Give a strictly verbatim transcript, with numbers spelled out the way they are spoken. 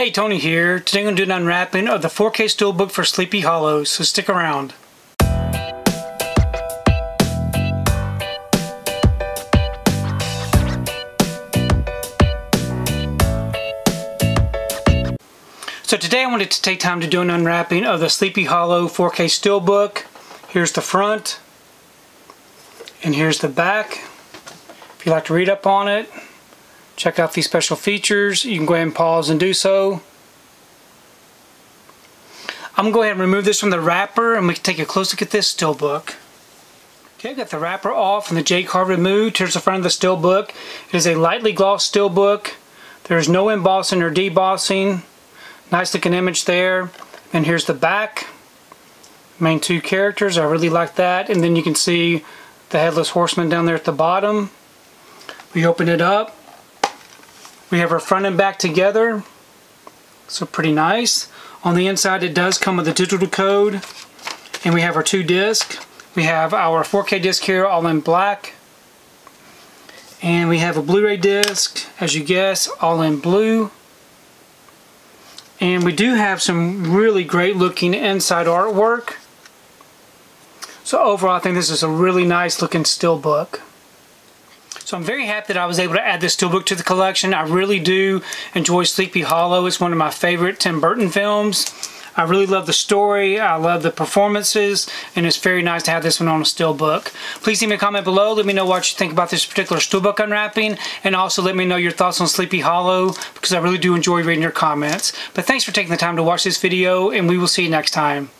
Hey, Tony here. Today I'm going to do an unwrapping of the four K Steelbook for Sleepy Hollow, so stick around. So today I wanted to take time to do an unwrapping of the Sleepy Hollow four K Steelbook. Here's the front, and here's the back. If you'd like to read up on it, check out these special features, you can go ahead and pause and do so. I'm going to go ahead and remove this from the wrapper and we can take a close look at this Steelbook. Okay, I've got the wrapper off and the J card removed. Here's the front of the Steelbook. It is a lightly glossed Steelbook. There's no embossing or debossing. Nice looking image there. And here's the back. Main two characters, I really like that. And then you can see the Headless Horseman down there at the bottom. We open it up. We have our front and back together, so pretty nice. On the inside it does come with a digital code, and we have our two discs. We have our four K disc here all in black, and we have a Blu-ray disc, as you guess, all in blue. And we do have some really great looking inside artwork. So overall I think this is a really nice looking Steelbook. So I'm very happy that I was able to add this Steelbook to the collection. I really do enjoy Sleepy Hollow. It's one of my favorite Tim Burton films. I really love the story. I love the performances. And it's very nice to have this one on a Steelbook. Please leave me a comment below. Let me know what you think about this particular Steelbook unwrapping. And also let me know your thoughts on Sleepy Hollow, because I really do enjoy reading your comments. But thanks for taking the time to watch this video, and we will see you next time.